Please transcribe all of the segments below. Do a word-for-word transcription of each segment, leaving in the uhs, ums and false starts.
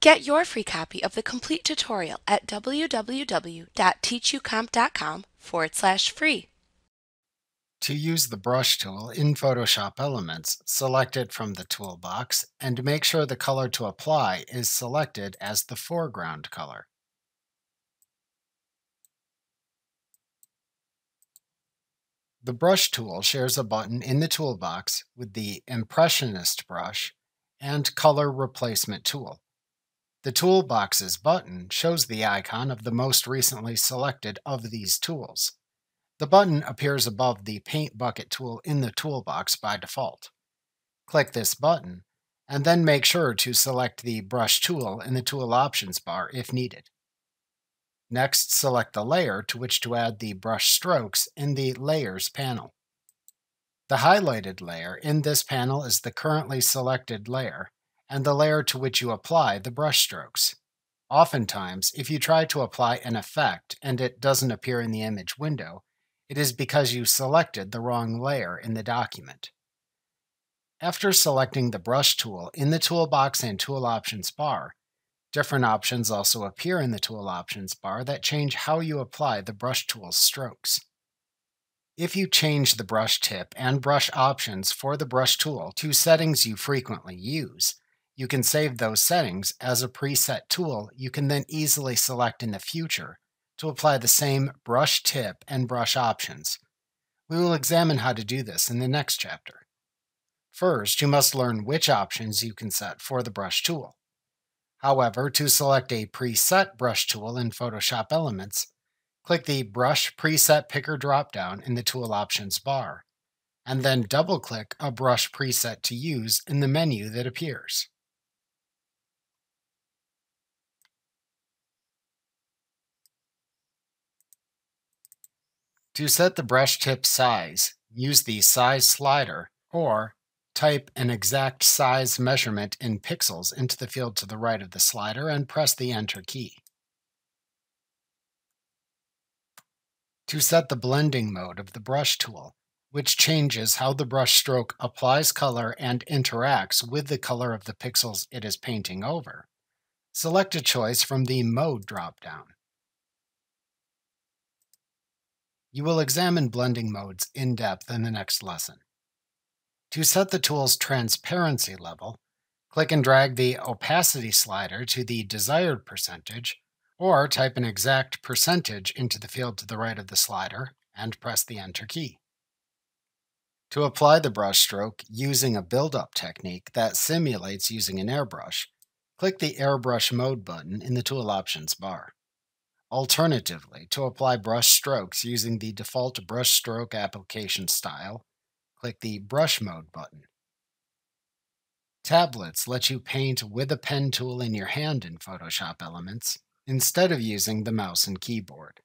Get your free copy of the complete tutorial at w w w dot teach u comp dot com forward slash free. To use the brush tool in Photoshop Elements, select it from the toolbox and make sure the color to apply is selected as the foreground color. The brush tool shares a button in the toolbox with the Impressionist brush and Color Replacement tool. The Toolbox's button shows the icon of the most recently selected of these tools. The button appears above the Paint Bucket tool in the toolbox by default. Click this button, and then make sure to select the Brush tool in the Tool Options bar if needed. Next, select the layer to which to add the brush strokes in the Layers panel. The highlighted layer in this panel is the currently selected layer, and the layer to which you apply the brush strokes. Oftentimes, if you try to apply an effect and it doesn't appear in the image window, it is because you selected the wrong layer in the document. After selecting the brush tool in the toolbox and tool options bar, different options also appear in the tool options bar that change how you apply the brush tool's strokes. If you change the brush tip and brush options for the brush tool to settings you frequently use, you can save those settings as a preset tool you can then easily select in the future to apply the same brush tip and brush options. We will examine how to do this in the next chapter. First, you must learn which options you can set for the brush tool. However, to select a preset brush tool in Photoshop Elements, click the Brush Preset Picker dropdown in the Tool Options bar, and then double-click a brush preset to use in the menu that appears. To set the brush tip size, use the Size slider, or type an exact size measurement in pixels into the field to the right of the slider and press the Enter key. To set the blending mode of the brush tool, which changes how the brush stroke applies color and interacts with the color of the pixels it is painting over, select a choice from the Mode dropdown. You will examine blending modes in depth in the next lesson. To set the tool's transparency level, click and drag the opacity slider to the desired percentage, or type an exact percentage into the field to the right of the slider and press the Enter key. To apply the brush stroke using a build-up technique that simulates using an airbrush, click the Airbrush Mode button in the Tool Options bar. Alternatively, to apply brush strokes using the default brush stroke application style, click the Brush Mode button. Tablets let you paint with a pen tool in your hand in Photoshop Elements, instead of using the mouse and keyboard.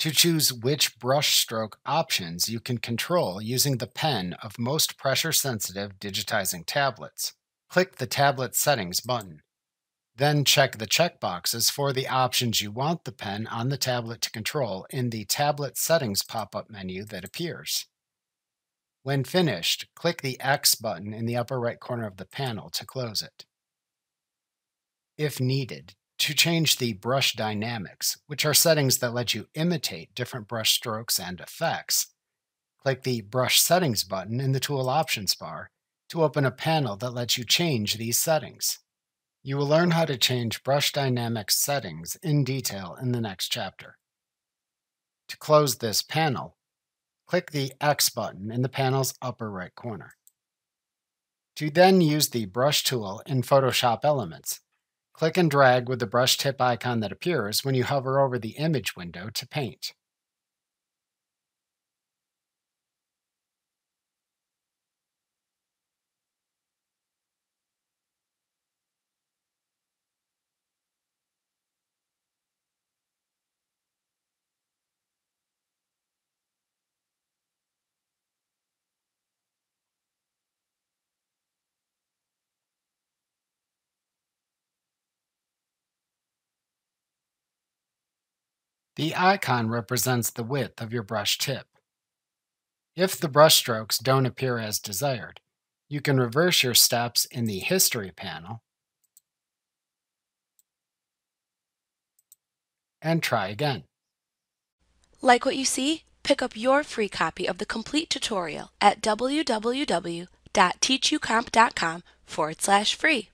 To choose which brush stroke options you can control using the pen of most pressure-sensitive digitizing tablets, click the Tablet Settings button. Then check the checkboxes for the options you want the pen on the tablet to control in the Tablet Settings pop-up menu that appears. When finished, click the X button in the upper right corner of the panel to close it. If needed, to change the brush dynamics, which are settings that let you imitate different brush strokes and effects, click the Brush Settings button in the Tool Options bar to open a panel that lets you change these settings. You will learn how to change brush dynamics settings in detail in the next chapter. To close this panel, click the X button in the panel's upper right corner. To then use the brush tool in Photoshop Elements, click and drag with the brush tip icon that appears when you hover over the image window to paint. The icon represents the width of your brush tip. If the brush strokes don't appear as desired, you can reverse your steps in the History panel and try again. Like what you see? Pick up your free copy of the complete tutorial at w w w dot teach u comp dot com forward slash free.